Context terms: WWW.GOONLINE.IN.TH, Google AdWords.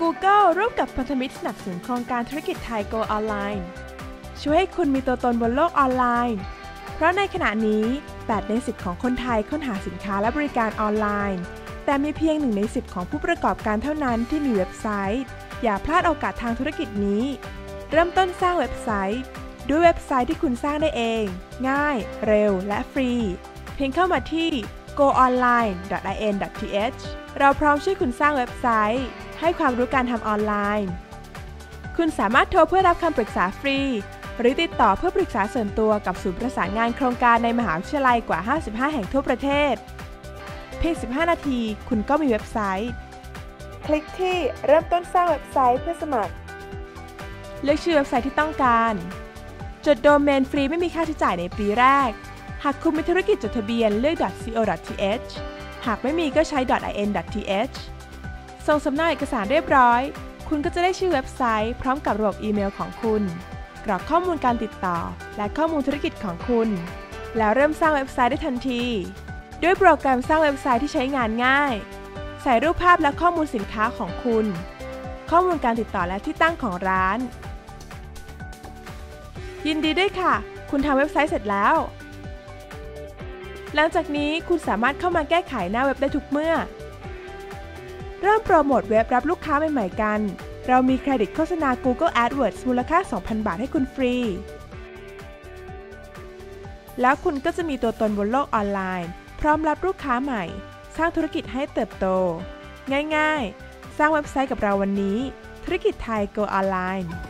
Google ร่วมกับพันธมิตรสนับสนุนโครงการธุรกิจไทย Go Online ช่วยให้คุณมีตัวตนบนโลกออนไลน์เพราะในขณะนี้8ใน10ของคนไทยค้นหาสินค้าและบริการออนไลน์แต่มีเพียง1ใน10ของผู้ประกอบการเท่านั้นที่มีเว็บไซต์อย่าพลาดโอกาสทางธุรกิจนี้เริ่มต้นสร้างเว็บไซต์ด้วยเว็บไซต์ที่คุณสร้างได้เองง่ายเร็วและฟรีเพียงเข้ามาที่ goonline.in.th เราพร้อมช่วยคุณสร้างเว็บไซต์ให้ความรู้การทำออนไลน์คุณสามารถโทรเพื่อรับคำปรึกษาฟรีหรือติดต่อเพื่อปรึกษาส่วนตัวกับศูนย์ประสานงานโครงการในมหาวิทยาลัยกว่า55แห่งทั่วประเทศเพียง15 นาทีคุณก็มีเว็บไซต์คลิกที่เริ่มต้นสร้างเว็บไซต์เพื่อสมัครเลือกชื่อเว็บไซต์ที่ต้องการจดโดเมนฟรีไม่มีค่าใช้จ่ายในปีแรกหากคุณมีธุรกิจจดทะเบียนเลือก .co.th หากไม่มีก็ใช้ .in.th ส่งสำเนาเอกสารเรียบร้อยคุณก็จะได้ชื่อเว็บไซต์พร้อมกับระบบอีเมลของคุณกรอกข้อมูลการติดต่อและข้อมูลธุรกิจของคุณแล้วเริ่มสร้างเว็บไซต์ได้ทันทีด้วยโปรแกรมสร้างเว็บไซต์ที่ใช้งานง่ายใส่รูปภาพและข้อมูลสินค้าของคุณข้อมูลการติดต่อและที่ตั้งของร้านยินดีด้วยค่ะคุณทำเว็บไซต์เสร็จแล้วหลังจากนี้คุณสามารถเข้ามาแก้ไขหน้าเว็บได้ทุกเมื่อเริ่มโปรโมทเว็บรับลูกค้าใหม่ๆกันเรามีเครดิตโฆษณา Google AdWords มูลค่า 2,000 บาทให้คุณฟรีแล้วคุณก็จะมีตัวตนบนโลกออนไลน์พร้อมรับลูกค้าใหม่สร้างธุรกิจให้เติบโตง่ายๆสร้างเว็บไซต์กับเราวันนี้ธุรกิจไทย Go Online